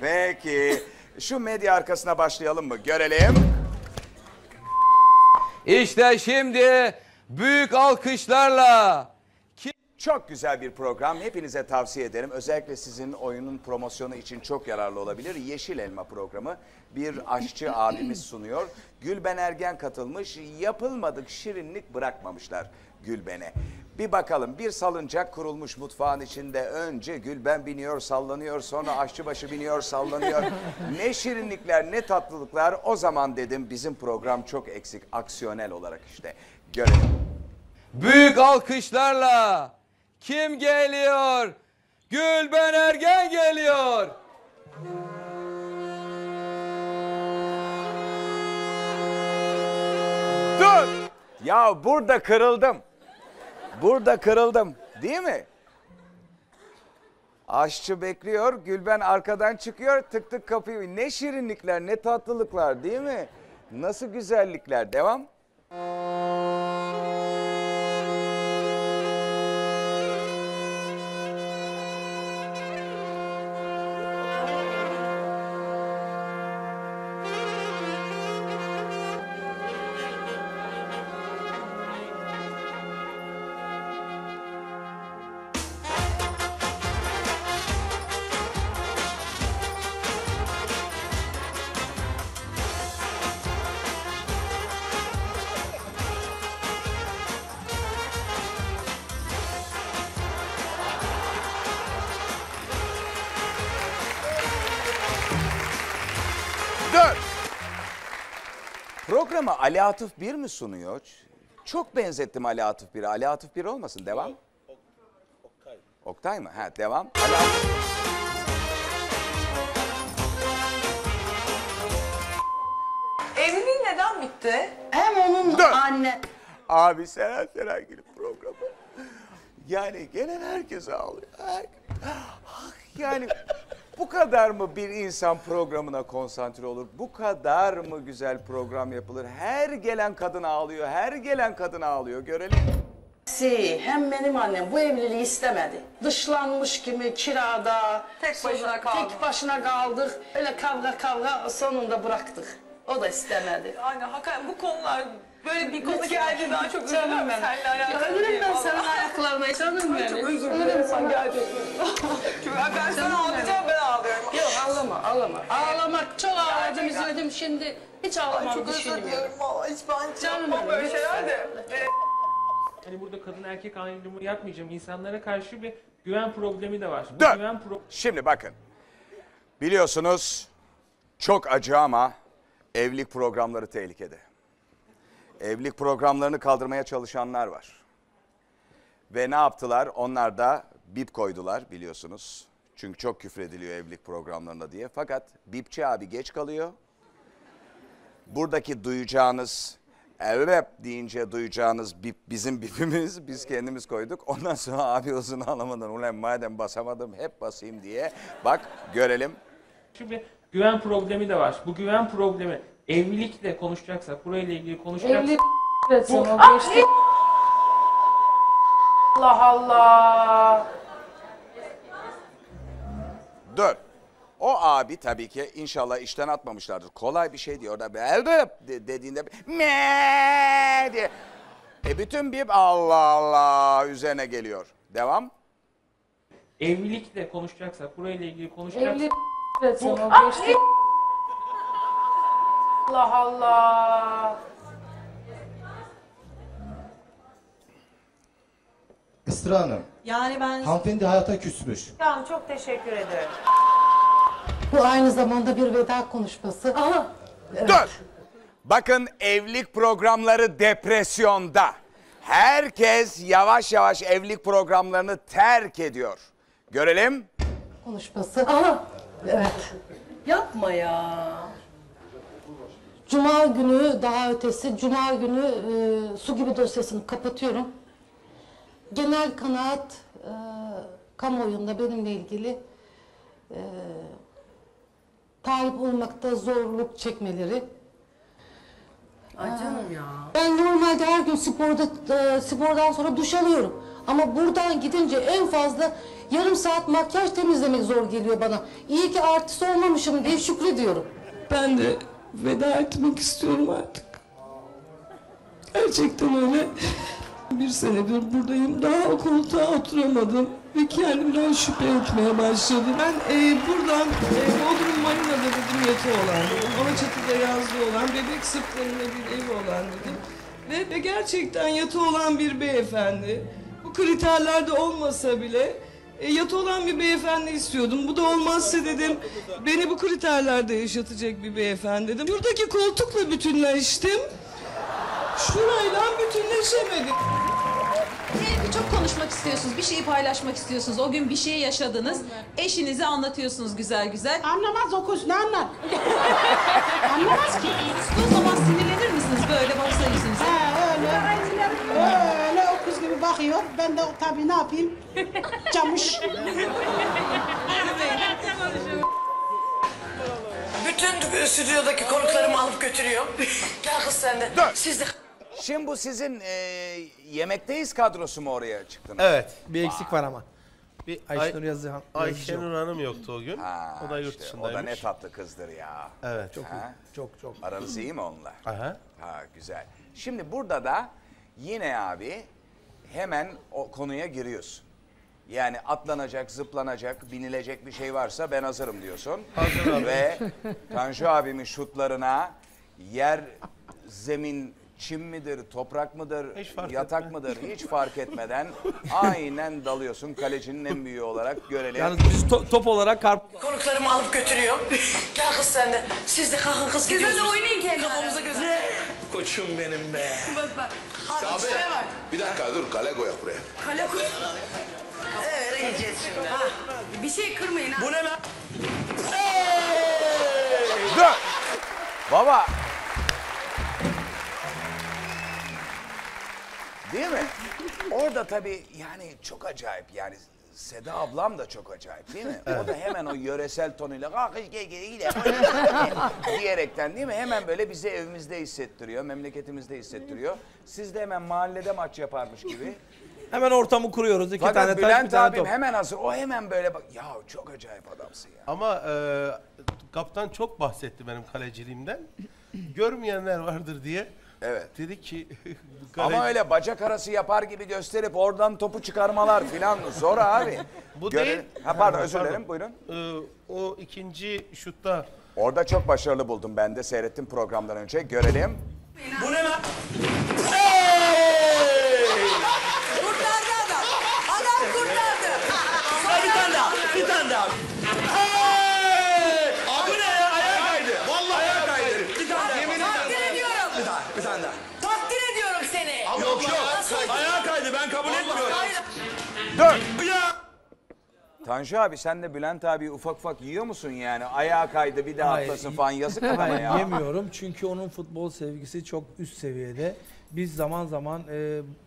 Peki. Şu medya arkasına başlayalım mı? Görelim. İşte şimdi büyük alkışlarla. Çok güzel bir program. Hepinize tavsiye ederim. Özellikle sizin oyunun promosyonu için çok yararlı olabilir. Yeşil Elma programı bir aşçı abimiz sunuyor. Gülben Ergen katılmış. Yapılmadık şirinlik bırakmamışlar Gülben'e. Bir bakalım, bir salıncak kurulmuş mutfağın içinde. Önce Gülben biniyor, sallanıyor. Sonra aşçıbaşı biniyor, sallanıyor. Ne şirinlikler, ne tatlılıklar. O zaman dedim bizim program çok eksik. Aksiyonel olarak işte. Görelim. Büyük alkışlarla. Kim geliyor? Gülben Ergen geliyor. Dur! Ya burada kırıldım. Burada kırıldım. Değil mi? Aşçı bekliyor. Gülben arkadan çıkıyor. Tık tık kapıyı. Ne şirinlikler, ne tatlılıklar, değil mi? Nasıl güzellikler. Devam. Programı Ali Atıf 1 mi sunuyor? Çok benzettim Ali Atıf 1'e. Ali Atıf 1 olmasın. Devam. Oktay. Oktay mı? Ha, devam. Ali Atıf. Evliliğin neden bitti? Hem onun anne. Abi Serhat Serengil programı. Yani gelen herkes ağlıyor. Yani... Bu kadar mı bir insan programına konsantre olur? Bu kadar mı güzel program yapılır? Her gelen kadın ağlıyor, her gelen kadın ağlıyor. Görelim. Hem benim annem bu evliliği istemedi. Dışlanmış gibi kirada, tek başına kaldık. Öyle kavga sonunda bıraktık. O da istemedi. Aynen, hakikaten bu konular... Böyle bir konu geldi, daha çok üzülürüm ben. Ölürüm ben senin ayaklarına, canım benim. Çok özür dilerim sana gerçekten. Ben sana ağlayacağım, ben ağlıyorum. Yok, ağlama, ağlama. Ağlamak, çok ağladım, üzüldüm şimdi. Hiç ağlamam, düşünmüyorum. Hiç ben canım böyle şeyler de. Hani burada kadın erkek ayrımı yapmayacağım. İnsanlara karşı bir güven problemi de var. Şimdi bakın. Biliyorsunuz, çok acı ama evlilik programları tehlikede. Evlilik programlarını kaldırmaya çalışanlar var. Ve ne yaptılar? Onlar da bip koydular biliyorsunuz. Çünkü çok küfrediliyor evlilik programlarına diye. Fakat bipçi abi geç kalıyor. Buradaki duyacağınız, evet deyince duyacağınız bip bizim bipimiz. Biz kendimiz koyduk. Ondan sonra abi uzun alamadan ulan madem basamadım hep basayım diye. Bak görelim. Şimdi güven problemi de var. Bu güven problemi. Evlilikle konuşacaksak, burayla ilgili konuşacaksak... Evlilik bu... geçti. Allah Allah. Dur. O abi tabii ki inşallah işten atmamışlardır. Kolay bir şey diyor da dediğinde me diye. Bütün bir Allah Allah üzerine geliyor. Devam. Evlilikle konuşacaksak, burayla ilgili konuşacaksak... Evlilik bu... geçti. Allah Allah. Isra Hanım. Yani ben... Hanımefendi hayata küsmüş. Tamam, çok teşekkür ederim. Bu aynı zamanda bir veda konuşması. Aha. Evet. Dur. Bakın evlilik programları depresyonda. Herkes yavaş yavaş evlilik programlarını terk ediyor. Görelim. Konuşması. Aha. Evet. Yapma ya. Cuma günü daha ötesi, Cuma günü su gibi dosyasını kapatıyorum. Genel kanaat kamuoyunda benimle ilgili talip olmakta zorluk çekmeleri. Ay canım ya. Ben normalde her gün spordan sonra duş alıyorum. Ama buradan gidince en fazla yarım saat makyaj temizlemek zor geliyor bana. İyi ki artist olmamışım diye şükrediyorum. Ben de veda etmek istiyorum artık. Gerçekten öyle. Bir senedir buradayım. Daha o koltuğa oturamadım. Ve kendimden şüphe etmeye başladım. Ben buradan Bodrum Marina'da dedim yatı olan, Alaçatı'da yazlı olan, Bebek Sırtları'nda bir ev olan dedim. Ve gerçekten yatı olan bir beyefendi. Bu kriterlerde olmasa bile yatı olan bir beyefendi istiyordum. Bu da olmazsa dedim, beni bu kriterlerde yaşatacak bir beyefendi dedim. Buradaki koltukla bütünleştim. Şurayla bütünleşemedik. Çok konuşmak istiyorsunuz, bir şeyi paylaşmak istiyorsunuz. O gün bir şey yaşadınız, eşinize anlatıyorsunuz güzel güzel. Anlamaz o kuş, ne anlar? Anlamaz ki. O zaman sinirlenir misiniz böyle baksa yüzünüze? He öyle. Öyle o kuş gibi bakıyor. Ben de tabii ne yapayım? Camış. Bütün stüdyodaki konuklarımı alıp götürüyor. Gel kız sen de. Siz de... Şimdi bu sizin yemekteyiz kadrosu mu oraya çıktınız? Evet. Bir eksik var ama. Bir Ayşenur yazıyor. Ayşenur Hanım yoktu o gün. Ha, o da yurt dışındaymış. O da ne tatlı kızdır ya. Evet. Çok iyi. Çok. Aranız iyi mi onunla? Aha. Ha, güzel. Şimdi burada da yine abi hemen o konuya giriyorsun. Yani atlanacak, zıplanacak, binilecek bir şey varsa ben hazırım diyorsun. Hazır abi. Ve Tanju abimin şutlarına yer, zemin... Çim midir, toprak mıdır, yatak mıdır hiç fark etmeden aynen dalıyorsun kalecinin en büyüğü olarak görelim. Yani biz top olarak karp... Konuklarımı alıp götürüyor. Gel kız sen de. Siz de kalkın kız gidiyorsunuz. Güzel oynayın kendine. Kafamıza gözle. Koçum benim be. Bak. Abi bir dakika dur, kale koyak buraya. Kale koyak. Evet, yiyeceğiz şimdi. Ha. Bir şey kırmayın ha. Bu ne lan? Dur. Baba. Değil mi? Orada tabii yani çok acayip yani Seda ablam da çok acayip değil mi? Evet. O da hemen o yöresel tonuyla kalkış gel diyerekten değil mi? Hemen böyle bizi evimizde hissettiriyor, memleketimizde hissettiriyor. Siz de hemen mahallede maç yaparmış gibi. Hemen ortamı kuruyoruz. İki fakat tane Bülent abim top. Hemen hazır. O hemen böyle bak. Ya çok acayip adamsın ya. Ama kaptan çok bahsetti benim kaleciliğimden. Görmeyenler vardır diye. Evet. Dedi ki... Ama öyle bacak arası yapar gibi gösterip oradan topu çıkarmalar filan zor abi. Bu değil. Ha, pardon özür dilerim buyurun. O ikinci şutta... Orada çok başarılı buldum ben de seyrettim programdan önce. Görelim. Bu ne lan? Kurtardı adam. Adam kurtardı. Sonra bir tane daha. Bir tane daha. Tanju abi sen de Bülent abi ufak ufak yiyor musun yani? Ayağa kaydı bir daha atlasın falan yazık ama ya. Yemiyorum çünkü onun futbol sevgisi çok üst seviyede. Biz zaman zaman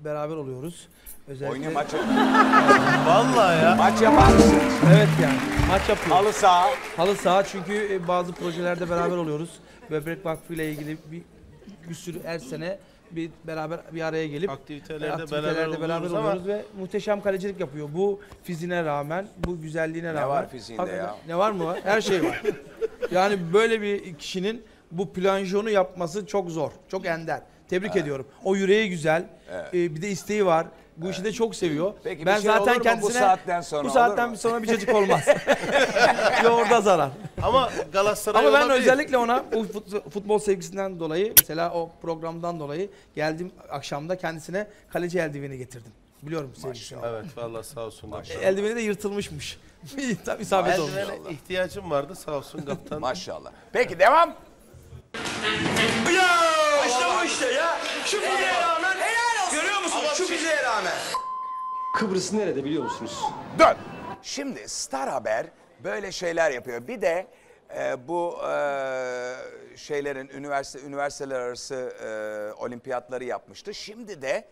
beraber oluyoruz. Özellikle... Oyunu maç vallahi ya. Maç yapar mısın? Evet yani maç yapıyoruz. Halı saha. Halı saha çünkü bazı projelerde beraber oluyoruz. Bebek Vakfı ile ilgili bir sürü her sene... beraber bir araya gelip aktivitelerde beraber oluyoruz ve muhteşem kalecilik yapıyor. Bu fiziğine rağmen, bu güzelliğine rağmen. Ne var fiziğinde ya? Ne var mı var? Her şey var. Yani böyle bir kişinin bu planjonu yapması çok zor, çok ender. Tebrik ediyorum. O yüreği güzel, bir de isteği var. Bu işi de çok seviyor. Peki, ben şey zaten kendisine bu saatten sonra bir çocuk olmaz. Ve orada zarar. Ama Galatasaray ama ben özellikle ona o futbol sevgisinden dolayı mesela o programdan dolayı geldim akşamda kendisine kaleci eldiveni getirdim. Biliyorum sevgisi. Evet vallahi sağ olsun. Eldiveni de yırtılmışmış. Tabii isabet olmuş. Eldivene ihtiyacım vardı sağ olsun kaptan. Maşallah. Peki devam. Ya işte bu işte ya. Şu bize rağmen görüyor musunuz? Şu bize rağmen. Kıbrıs nerede biliyor musunuz? Dön. Şimdi Star Haber böyle şeyler yapıyor. Bir de bu şeylerin üniversiteler arası olimpiyatları yapmıştı. Şimdi de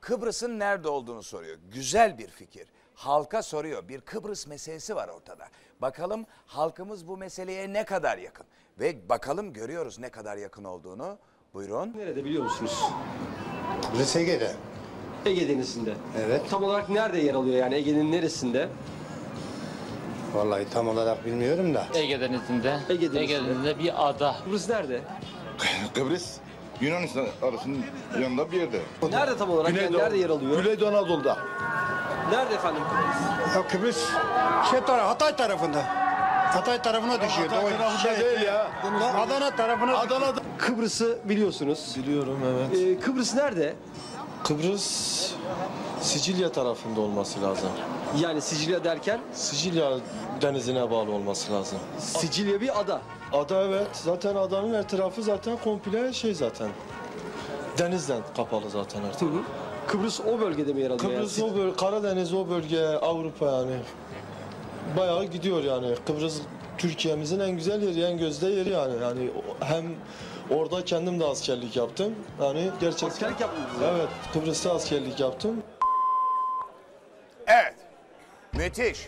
Kıbrıs'ın nerede olduğunu soruyor. Güzel bir fikir. Halka soruyor. Bir Kıbrıs meselesi var ortada. Bakalım halkımız bu meseleye ne kadar yakın. Ve bakalım görüyoruz ne kadar yakın olduğunu. Buyurun. Nerede biliyor musunuz? RSG'de. Ege Denizi'nde. Evet. Tam olarak nerede yer alıyor yani? Ege'nin neresinde? Vallahi tam olarak bilmiyorum da. Ege Denizi'nde. Ege Denizi'nde bir ada. Kıbrıs nerede? Kıbrıs, Yunanistan arasının yanında bir yerde. Nerede tam olarak? Güneydoğu, yani nerede yer alıyor? Güneydoğu Anadolu'da. Nerede efendim Kıbrıs? Ya Kıbrıs şey tarafı, Hatay tarafında. Hatay tarafına ya düşüyor. Hatay tarafında şey, değil ya. Adana tarafına. Adana'da. Kıbrıs'ı biliyorsunuz. Biliyorum, evet. Kıbrıs nerede? Kıbrıs Sicilya tarafında olması lazım. Yani Sicilya derken? Sicilya denizine bağlı olması lazım. Sicilya bir ada. Ada, evet. Zaten adanın etrafı zaten komple şey zaten. Denizden kapalı zaten artık. Hı hı. Kıbrıs o bölgede mi yer alıyor? Kıbrıs yani? O bölge, Karadeniz o bölge, Avrupa yani. Bayağı gidiyor yani. Kıbrıs Türkiye'mizin en güzel yeri, en gözde yeri yani. Yani hem orada kendim de askerlik yaptım. Yani gerçekten. Askerlik yaptınız? Evet, Kıbrıs'ta askerlik yaptım. Evet. Müthiş.